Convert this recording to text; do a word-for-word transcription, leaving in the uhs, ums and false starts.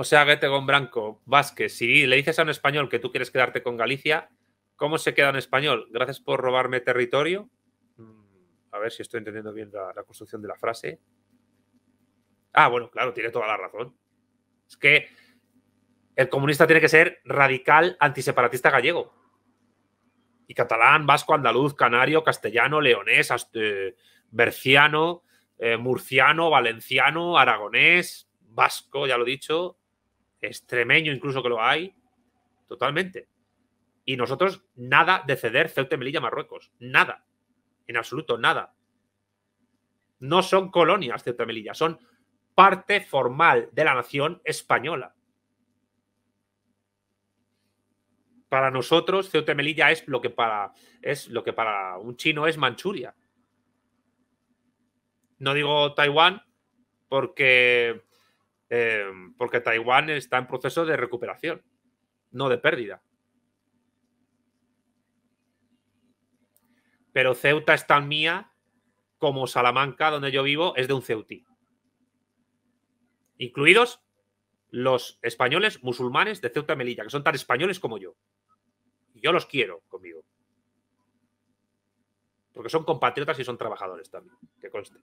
O sea, Guete Gonbranco, Vázquez, si le dices a un español que tú quieres quedarte con Galicia, ¿cómo se queda en español? Gracias por robarme territorio. A ver si estoy entendiendo bien la, la construcción de la frase. Ah, bueno, claro, tiene toda la razón. Es que el comunista tiene que ser radical antiseparatista gallego. Y catalán, vasco, andaluz, canario, castellano, leonés, eh, berciano, eh, murciano, valenciano, aragonés, vasco, ya lo he dicho, extremeño incluso que lo hay. Totalmente. Y nosotros nada de ceder Ceuta y Melilla a Marruecos. Nada. En absoluto, nada. No son colonias Ceuta y Melilla, son parte formal de la nación española. Para nosotros, Ceuta y Melilla es lo que para, es lo que para un chino es Manchuria. No digo Taiwán porque, eh, porque Taiwán está en proceso de recuperación, no de pérdida. Pero Ceuta es tan mía como Salamanca, donde yo vivo, es de un ceutí. Incluidos los españoles musulmanes de Ceuta y Melilla, que son tan españoles como yo. Yo los quiero conmigo. Porque son compatriotas y son trabajadores también, que conste.